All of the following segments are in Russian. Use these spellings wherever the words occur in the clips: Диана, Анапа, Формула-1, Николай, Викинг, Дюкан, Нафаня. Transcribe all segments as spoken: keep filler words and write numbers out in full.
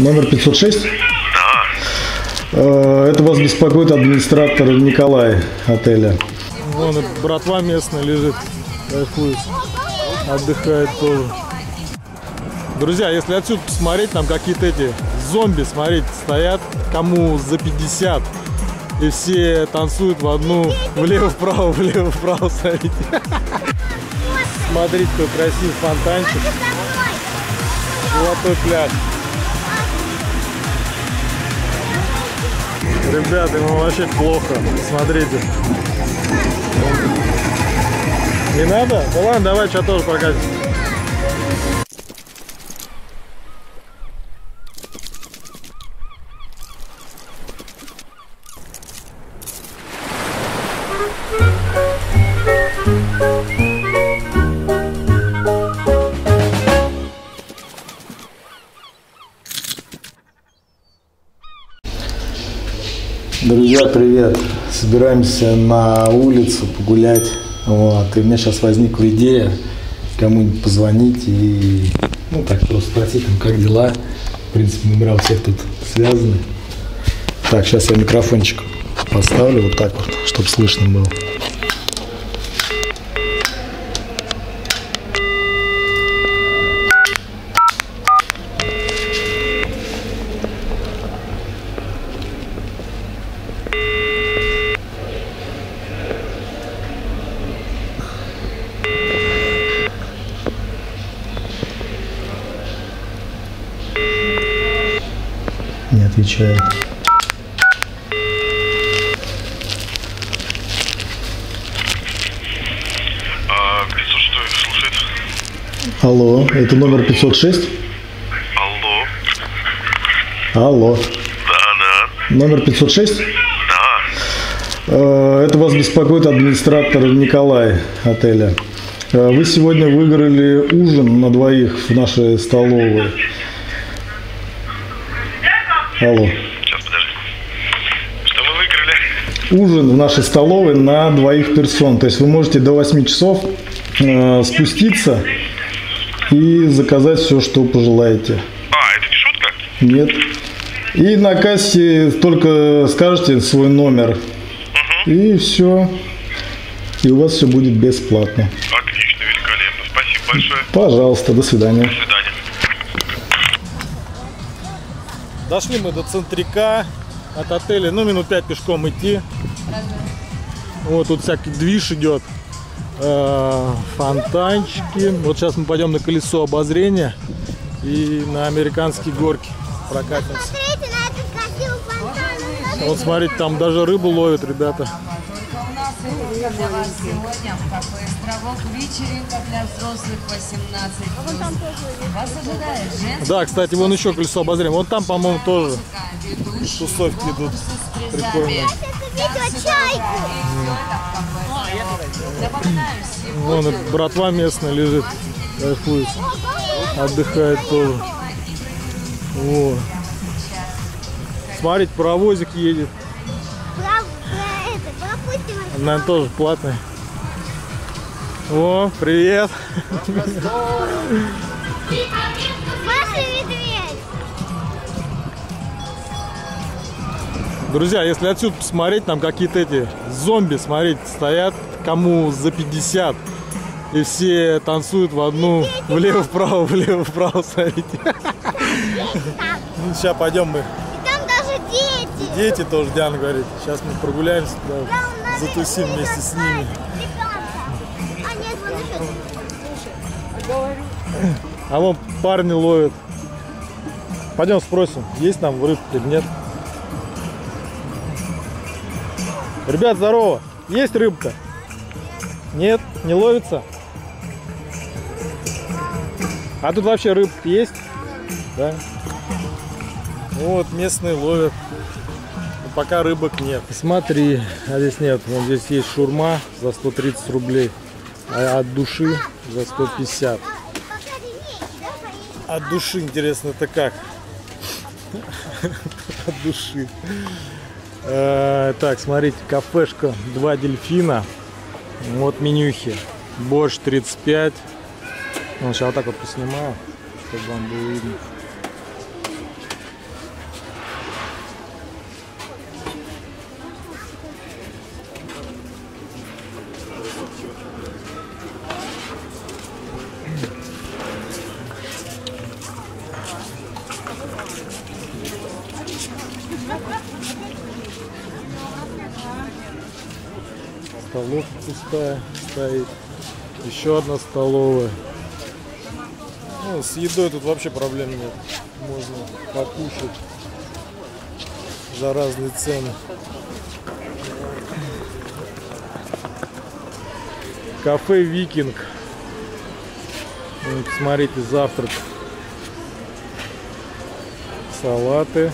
Номер пятьсот шесть? Да. Это вас беспокоит администратор Николай отеля. Вон братва местная лежит, кайфует, отдыхает тоже. Друзья, если отсюда посмотреть, там какие-то эти зомби, смотрите, стоят, кому за пятьдесят. И все танцуют в одну, влево-вправо, влево-вправо, смотрите. Смотрите, какой красивый фонтанчик. Золотой пляж. Ребята, ему вообще плохо, смотрите. Не надо? Ну ладно, давай, что тоже прокатим. Друзья, привет! Собираемся на улицу погулять. Вот. И у меня сейчас возникла идея кому-нибудь позвонить и ну так просто спросить, там, как дела. В принципе, номера у всех тут связаны. Так, сейчас я микрофончик поставлю вот так вот, чтобы слышно было. Не отвечает. А, кажется, что это слушает. Алло, это номер пятьсот шесть? Алло. Алло. Да, да. Номер пятьсот шесть? Да. Это вас беспокоит администратор Николай отеля. Вы сегодня выиграли ужин на двоих в нашей столовой. Алло. Сейчас, подожди. Что вы выиграли? Ужин в нашей столовой на двоих персон. То есть вы можете до восьми часов э, спуститься и заказать все, что пожелаете. А, это не шутка? Нет. И на кассе только скажете свой номер. Угу. И все. И у вас все будет бесплатно. Отлично, великолепно. Спасибо большое. Пожалуйста, до свидания. До свидания. Дошли мы до центрика от отеля, ну минут пять пешком идти. Вот тут всякий движ идет, фонтанчики. Вот сейчас мы пойдем на колесо обозрения и на американские горки прокатимся. Вот смотрите, там даже рыбу ловят ребята. Для вас сегодня в кафе «Островок» вечеринка для взрослых восемнадцать плюс. Вас ожидает женский... Да, кстати, вон еще колесо обозрения. Вон там, по-моему, тоже тусовки идут. Прикольные. Вон и братва местная лежит, кайфует, отдыхает тоже. Вот. Смотрите, паровозик едет. Она тоже платная. О, привет! Друзья, если отсюда посмотреть, там какие-то эти зомби, смотрите, стоят, кому за пятьдесят. И все танцуют в одну, влево-вправо, влево-вправо, смотрите. Сейчас пойдем мы. Дети тоже, Диана говорит. Сейчас мы прогуляемся, да, затусим вместе с ними. А вон парни ловят. Пойдем спросим, есть там рыбка или нет. Ребят, здорово! Есть рыбка? Нет, не ловится? А тут вообще рыбка есть? Да. Вот местные ловят. Пока рыбок нет. Смотри, а здесь нет. Вот здесь есть шаурма за сто тридцать рублей. А от души за сто пятьдесят. От души, интересно, это как? От души. Так, смотрите, кафешка «Два дельфина». Вот менюхи. Борщ тридцать пять. Сейчас вот так вот поснимаю, чтобы вам было видно. Столовка пустая стоит. Еще одна столовая. Ну, с едой тут вообще проблем нет. Можно покушать за разные цены. Кафе «Викинг». Ну, посмотрите, завтрак. Салаты.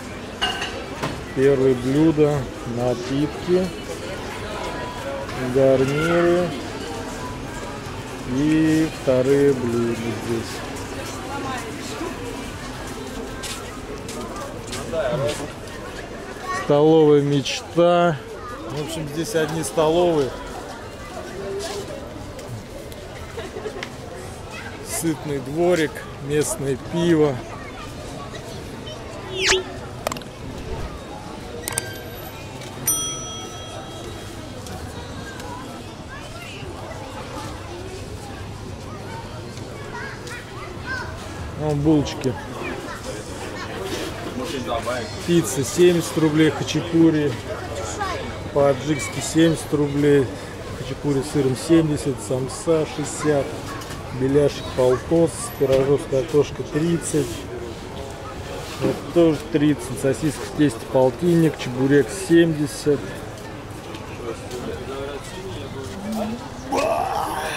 Первые блюда. Напитки. Гарниры. И вторые блюда здесь. Столовая мечта. В общем, здесь одни столовые. Сытный дворик, местное пиво. Вон булочки. Пицца семьдесят рублей, хачапури по-аджикски семьдесят рублей, хачапури с сыром семьдесят, самса шестьдесят. Беляшек полтос, пирожок с картошкой тридцать, вот тоже тридцать, сосиска в тесте полтинник, чебурек семьдесят.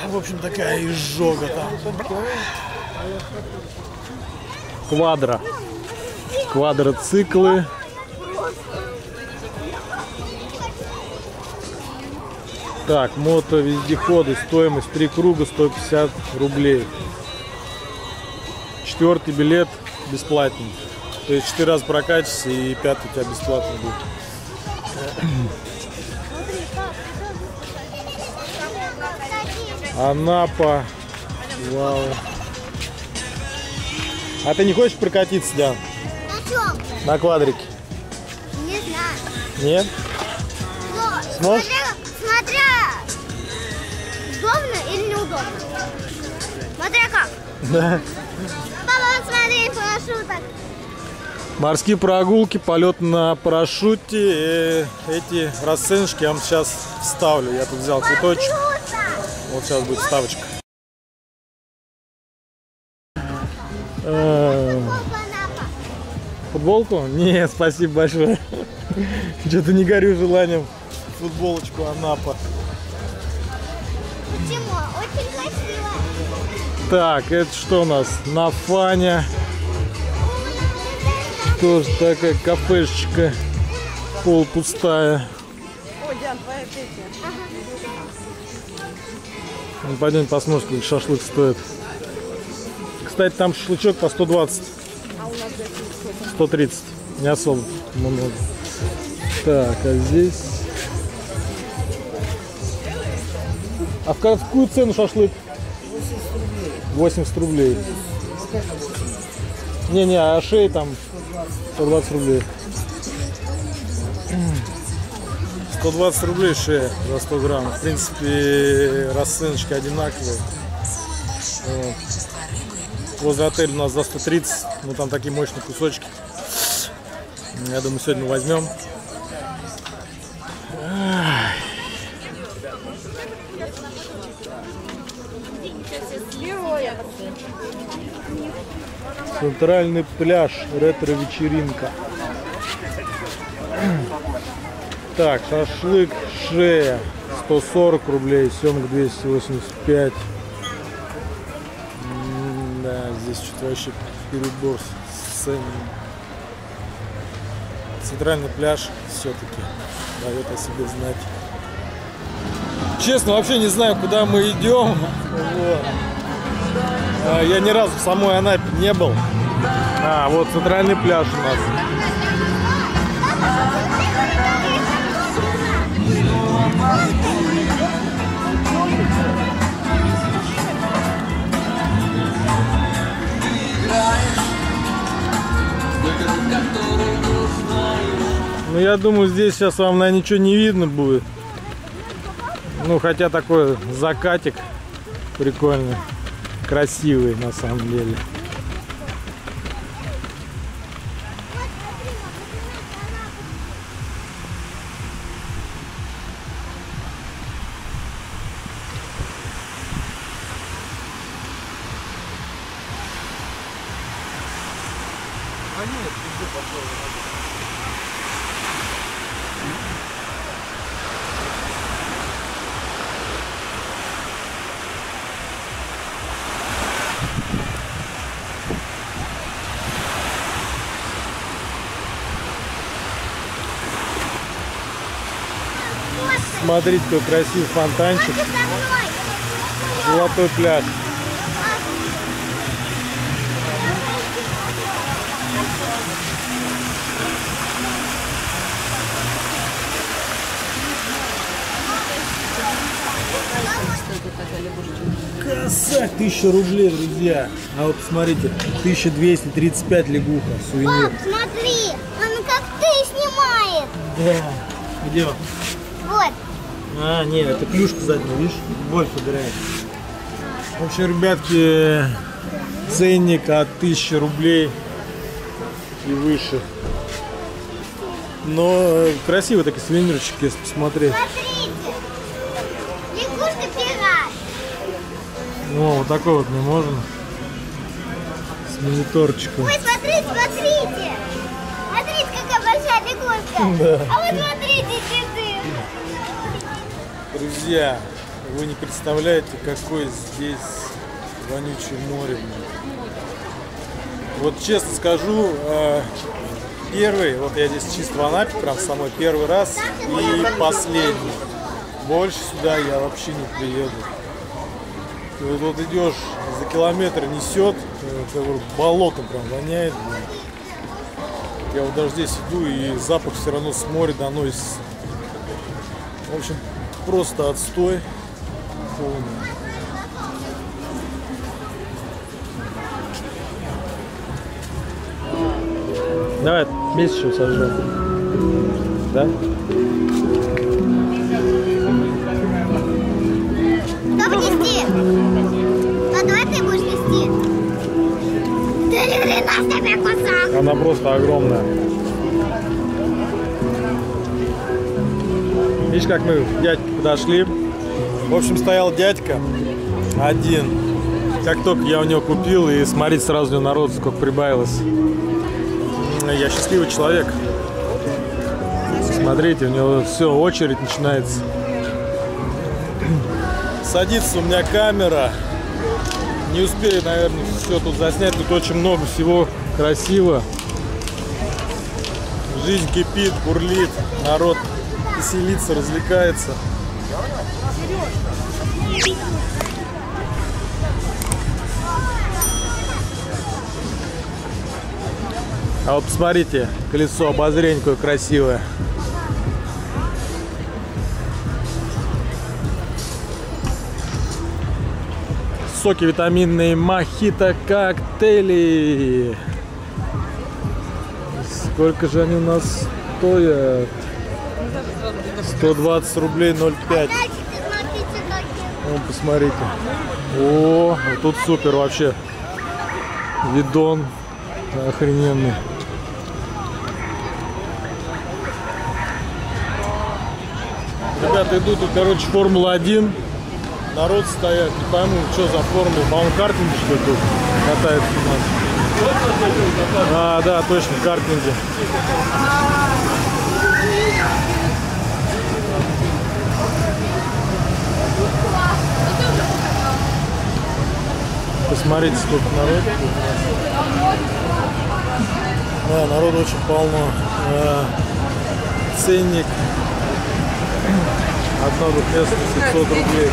В общем, такая изжога там. Квадро. Квадроциклы. Так, мото-вездеходы, стоимость три круга сто пятьдесят рублей. Четвертый билет бесплатный. То есть четыре раза прокатишься и пятый у тебя бесплатно будет. Анапа. Вау. А ты не хочешь прокатиться, Диан? На чем? На квадрике. Не знаю. Нет? Сможешь? Смотря, удобно или неудобно. Смотря как. Да. Папа, вот смотри, парашюток. Морские прогулки, полет на парашюте. Эти расценочки я вам сейчас вставлю. Я тут взял цветочек. Вот сейчас будет вставочка. Футболку? Нет, спасибо большое. Что-то не горю желанием. Футболочку Анапа. Почему? Очень красиво. Так, это что у нас? Нафаня. Тоже такая кафешечка полупустая. О, Диан, твоя песня. Ага. Пойдем посмотрим, сколько шашлык стоит. Кстати, там шашлычок по сто двадцать. А у нас сто тридцать. Не особо много. Так, а здесь... А в какую цену шашлык? восемьдесят рублей. восемьдесят рублей. Не-не, а шеи там сто двадцать рублей. сто двадцать рублей шея за сто грамм. В принципе, расценочки одинаковые. Возле отеля у нас за сто тридцать. Ну там такие мощные кусочки. Я думаю, сегодня возьмем. Центральный пляж, ретро-вечеринка. Так, шашлык шея сто сорок рублей, семга двести восемьдесят пять. Да, здесь что-то вообще перебор с ценами. Центральный пляж все-таки дает о себе знать. Честно, вообще не знаю, куда мы идем. Вот. Я ни разу в самой Анапе не был. А, вот центральный пляж у нас. Ну, я думаю, здесь сейчас вам, наверное, ничего не видно будет. Ну, хотя такой закатик прикольный, красивый на самом деле. Смотрите, какой красивый фонтанчик. Золотой пляж. Красавчик, тысяча рублей, друзья. А вот посмотрите, тысяча двести тридцать пять лягуха, сувенир. Пап, смотри, она как ты снимает. Да. Где он? Вот. А, нет, это клюшка задняя, видишь? Боль подыряет. В общем, ребятки, ценник от тысячи рублей и выше. Но красиво такие сувенирчики, если посмотреть. Смотрите, лягушка-пират. О, вот такой вот не можно. С мониторчиком. Ой, смотрите, смотрите. Смотрите, какая большая лягушка. Да. А вот смотрите, цветы. Друзья, вы не представляете, какое здесь вонючее море. Вот честно скажу, первый, вот я здесь чисто в Анапе, прям самый первый раз и последний. Больше сюда я вообще не приеду. Вот, вот идешь, за километр несет, болотом прям воняет. Я вот даже здесь иду, и запах все равно с моря доносится. В общем, просто отстой полный. Давай вместе еще сожжем. Да? Чтобы нести. Ну давай ты будешь нести. Ты Она просто огромная. Видишь, как мы к дядьке подошли. В общем, стоял дядька один. Как только я у него купил, и смотреть сразу народу, сколько прибавилось. Я счастливый человек. Смотрите, у него все, очередь начинается. Садится у меня камера. Не успею, наверное, все тут заснять. Тут очень много всего красиво. Жизнь кипит, бурлит. Народ веселится, развлекается. А вот посмотрите, колесо обозрения какое красивое. Соки витаминные, мохито, коктейли. Сколько же они у нас стоят? сто двадцать рублей ноль пять. Ну, посмотрите. О, тут супер вообще. Видон охрененный. Ребята, идут, короче, Формула один. Народ стоят, не пойму, что за формула. По-моему, картинги, что ли, тут катается у нас. А, да, точно, картинги. Посмотрите, сколько народ. Да, народу очень полно. А, ценник одно двухместное пятьсот рублей.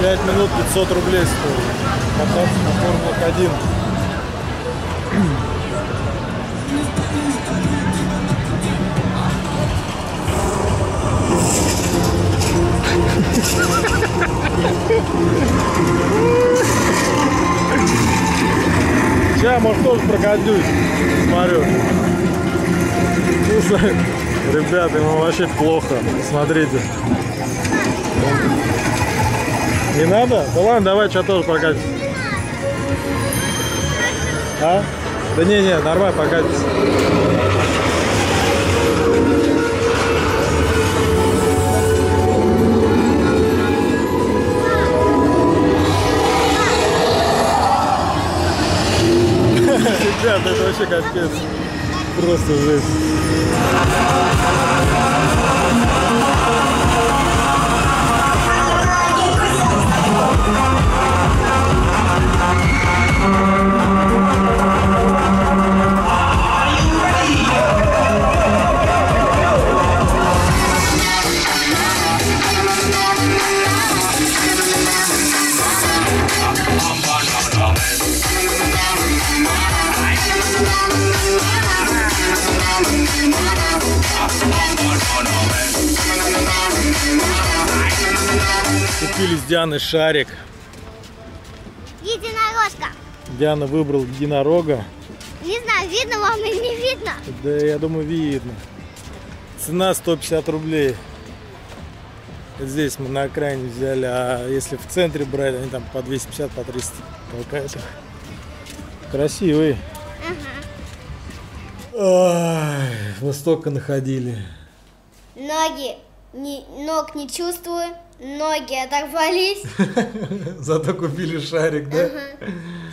пять минут пятьсот рублей стоит. Кататься на Формуле один. Сейчас, может, тоже прокатюсь. Смотрю. Ребята, ему вообще плохо. Смотрите. Не надо? Да ладно, давай, что тоже прокатимся. А? Да не-не, нормально прокатимся. Ребята, ребята, это вообще капец. Просто жесть. Купили с Дианой шарик. Единорожка. Диана выбрал единорога. Не знаю, видно вам или не видно. Да, я думаю, видно. Цена сто пятьдесят рублей. Здесь мы на окраине взяли, а если в центре брали, они там по двести пятьдесят, по триста. Толкаются. Красивый. Ага. Ой, мы столько находили. Ноги. Ни, ног не чувствую, ноги оторвались. Зато купили шарик, да? Uh-huh.